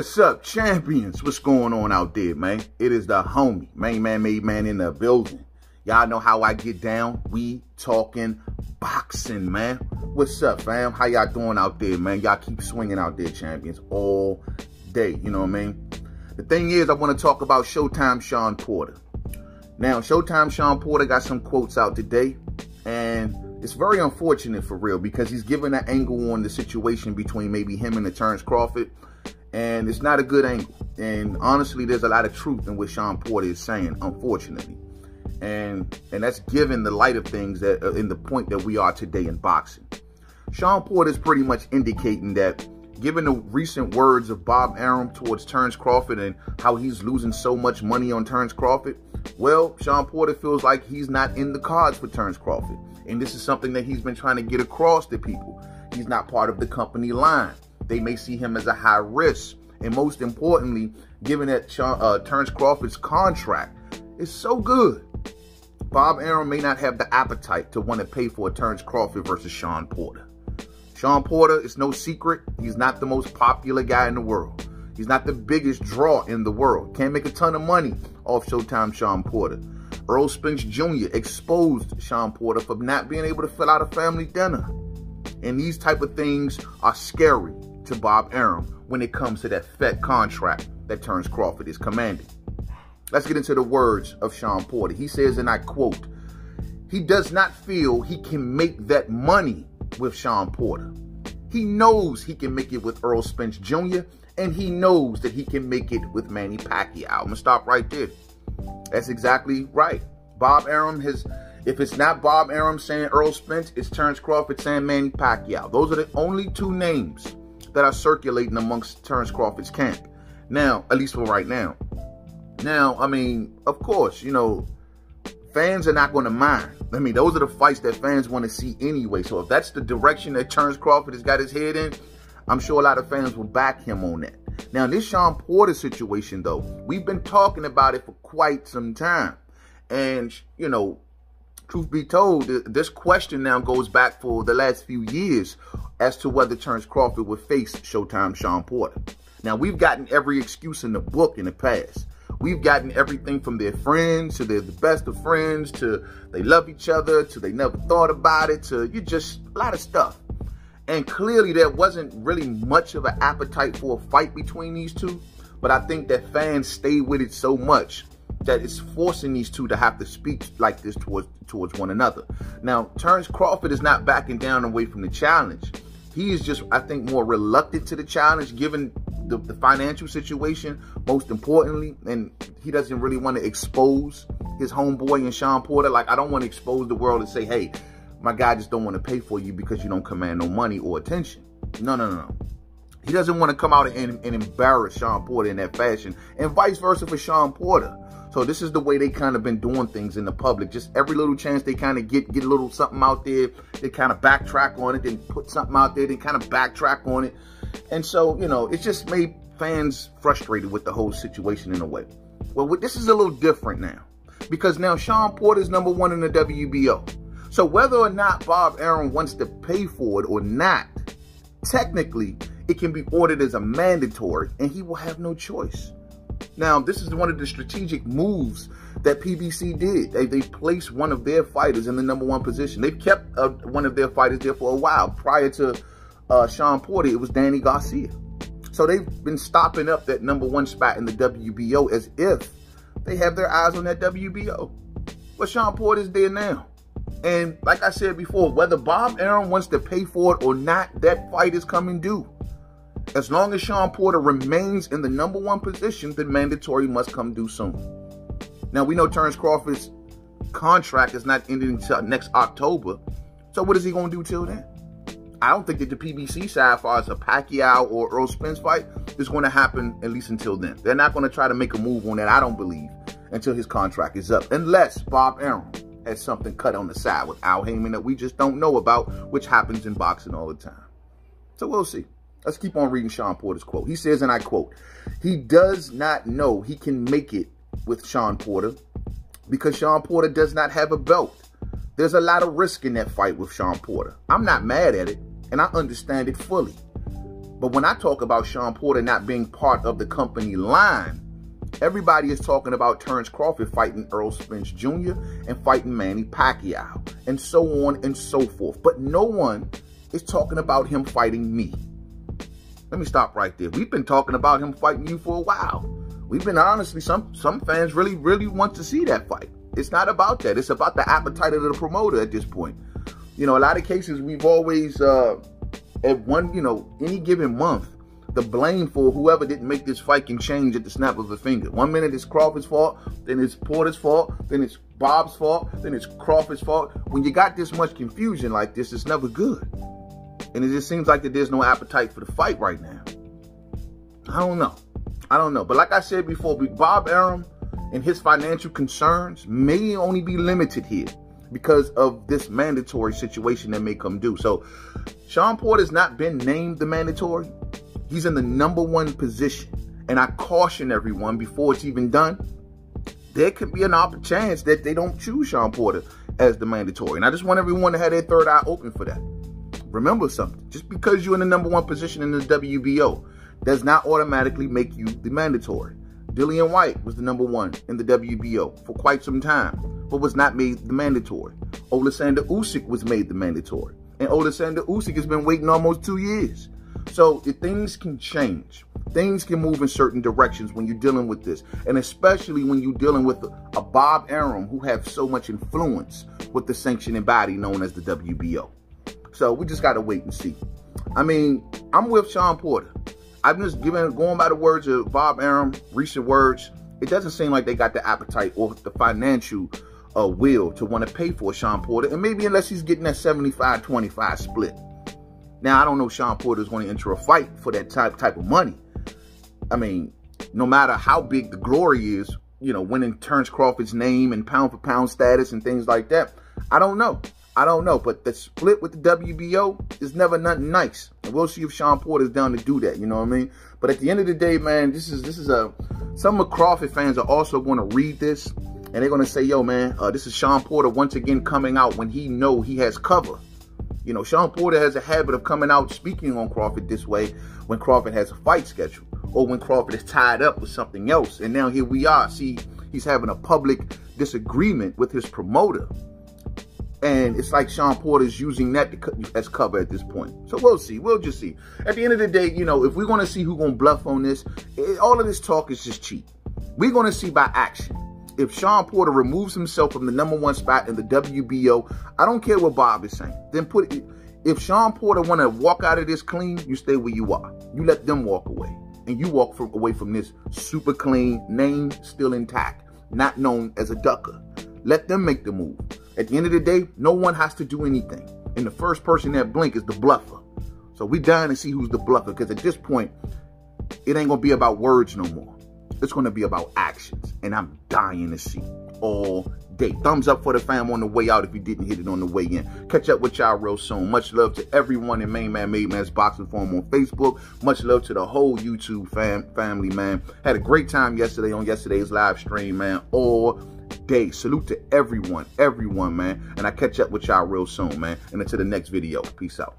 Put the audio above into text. What's up, champions? What's going on out there, man? It is the homie, main man, made man in the building. Y'all know how I get down. We talking boxing, man. What's up, fam? How y'all doing out there, man? Y'all keep swinging out there, champions, all day. You know what I mean? The thing is, I want to talk about Showtime Shawn Porter. Now, Showtime Shawn Porter got some quotes out today, and it's very unfortunate for real because he's giving an angle on the situation between maybe him and the Terence Crawford, and it's not a good angle. And honestly, there's a lot of truth in what Shawn Porter is saying, unfortunately. And that's given the light of things that in the point that we are today in boxing. Shawn Porter is pretty much indicating that given the recent words of Bob Arum towards Terence Crawford and how he's losing so much money on Terence Crawford, well, Shawn Porter feels like he's not in the cards for Terence Crawford. And this is something that he's been trying to get across to people. He's not part of the company line. They may see him as a high risk. And most importantly, given that Terence Crawford's contract is so good, Bob Arum may not have the appetite to want to pay for a Terence Crawford versus Shawn Porter. Shawn Porter, it's no secret, he's not the most popular guy in the world. He's not the biggest draw in the world. Can't make a ton of money off Showtime Shawn Porter. Errol Spence Jr. exposed Shawn Porter for not being able to fill out a family dinner. And these type of things are scary to Bob Arum when it comes to that fat contract that Terence Crawford is commanding. Let's get into the words of Shawn Porter. He says, and I quote, "He does not feel he can make that money with Shawn Porter. He knows he can make it with Errol Spence Jr. and he knows that he can make it with Manny Pacquiao." I'm gonna stop right there. That's exactly right. Bob Arum has, if it's not Bob Arum saying Errol Spence, it's Terence Crawford saying Manny Pacquiao. Those are the only two names that are circulating amongst Terence Crawford's camp now, at least for right now. Now, I mean, of course, you know, fans are not going to mind. I mean, those are the fights that fans want to see anyway. So if that's the direction that Terence Crawford has got his head in, I'm sure a lot of fans will back him on that. Now, this Shawn Porter situation, though, we've been talking about it for quite some time. And, you know, truth be told, this question now goes back for the last few years as to whether Terence Crawford would face Showtime Shawn Porter. Now, we've gotten every excuse in the book in the past. We've gotten everything from their friends to they're the best of friends to they love each other to they never thought about it to you just a lot of stuff. And clearly there wasn't really much of an appetite for a fight between these two. But I think that fans stay with it so much that it's forcing these two to have to speak like this towards one another. Now, Terence Crawford is not backing down away from the challenge. He is just, I think, more reluctant to the challenge given the financial situation, most importantly, and he doesn't really want to expose his homeboy and Shawn Porter. Like, I don't want to expose the world and say, hey, my guy just don't want to pay for you because you don't command no money or attention. No. He doesn't want to come out and embarrass Shawn Porter in that fashion, and vice versa for Shawn Porter. So this is the way they kind of been doing things in the public. Just every little chance they kind of get a little something out there, they kind of backtrack on it, then put something out there, then kind of backtrack on it. And so, you know, it just made fans frustrated with the whole situation in a way. Well, this is a little different now because now Shawn Porter is #1 in the WBO. So whether or not Bob Arum wants to pay for it or not, technically it can be ordered as a mandatory and he will have no choice. Now, this is one of the strategic moves that PBC did. They placed one of their fighters in the #1 position. They've kept one of their fighters there for a while prior to Shawn Porter, it was Danny Garcia. So they've been stopping up that #1 spot in the WBO as if they have their eyes on that WBO. But Shawn Porter's there now. And like I said before, whether Bob Arum wants to pay for it or not, that fight is coming due. As long as Shawn Porter remains in the #1 position, the mandatory must come due soon. Now, we know Terence Crawford's contract is not ending until next October. So what is he going to do till then? I don't think that the PBC side, as far as a Pacquiao or Errol Spence fight, is going to happen at least until then. They're not going to try to make a move on that, I don't believe, until his contract is up. Unless Bob Arum has something cut on the side with Al Haymon that we just don't know about, which happens in boxing all the time. So we'll see. Let's keep on reading Shawn Porter's quote. He says, and I quote, "He does not know he can make it with Shawn Porter because Shawn Porter does not have a belt. There's a lot of risk in that fight with Shawn Porter. I'm not mad at it. And I understand it fully. But when I talk about Shawn Porter not being part of the company line, everybody is talking about Terence Crawford fighting Errol Spence Jr. and fighting Manny Pacquiao and so on and so forth. But no one is talking about him fighting me. Let me stop right there. We've been talking about him fighting you for a while. We've been, honestly, some fans really want to see that fight. It's not about that. It's about the appetite of the promoter at this point. You know, a lot of cases we've always, at one, you know, any given month, the blame for whoever didn't make this fight can change at the snap of a finger. 1 minute it's Crawford's fault, then it's Porter's fault, then it's Bob's fault, then it's Crawford's fault. When you got this much confusion like this, it's never good. And it just seems like that there's no appetite for the fight right now. I don't know. But like I said before, Bob Arum and his financial concerns may only be limited here because of this mandatory situation that may come due. So Shawn Porter's not been named the mandatory. He's in the #1 position. And I caution everyone before it's even done, there could be an open chance that they don't choose Shawn Porter as the mandatory. And I just want everyone to have their third eye open for that. Remember something, just because you're in the #1 position in the WBO does not automatically make you the mandatory. Dillian Whyte was the #1 in the WBO for quite some time, but was not made the mandatory. Oleksandr Usyk was made the mandatory. And Oleksandr Usyk has been waiting almost 2 years. So things can change. Things can move in certain directions when you're dealing with this. And especially when you're dealing with a Bob Arum who have so much influence with the sanctioning body known as the WBO. So we just got to wait and see. I mean, I'm with Shawn Porter. I'm just going by the words of Bob Arum, recent words. It doesn't seem like they got the appetite or the financial will to want to pay for Shawn Porter. And maybe unless he's getting that 75-25 split. Now, I don't know if Shawn Porter is going to enter a fight for that type of money. I mean, no matter how big the glory is, you know, winning Terence Crawford's name and pound for pound status and things like that, I don't know, but the split with the WBO is never nothing nice. And we'll see if Shawn Porter's down to do that, you know what I mean? But at the end of the day, man, some of Crawford fans are also going to read this, and they're going to say, yo, man, this is Shawn Porter once again coming out when he know he has cover. You know, Shawn Porter has a habit of coming out speaking on Crawford this way when Crawford has a fight scheduled or when Crawford is tied up with something else. And now here we are. See, he's having a public disagreement with his promoter. And it's like Shawn Porter's using that as cover at this point. So we'll see. We'll just see. At the end of the day, you know, if we're going to see who's going to bluff on this, all of this talk is just cheap. We're going to see by action. If Shawn Porter removes himself from the #1 spot in the WBO, I don't care what Bob is saying. Then if Shawn Porter want to walk out of this clean, you stay where you are. You let them walk away. And you walk away from this super clean, name still intact, not known as a ducker. Let them make the move. At the end of the day, no one has to do anything. And the first person that blink is the bluffer. So we're dying to see who's the bluffer. Because at this point, it ain't going to be about words no more. It's going to be about actions. And I'm dying to see all day. Thumbs up for the fam on the way out if you didn't hit it on the way in. Catch up with y'all real soon. Much love to everyone in Main Man, Made Man's Boxing Forum on Facebook. Much love to the whole YouTube family, man. Had a great time yesterday on yesterday's live stream, man. All day. Salute to everyone, man. And I catch up with y'all real soon, man. And until the next video, peace out.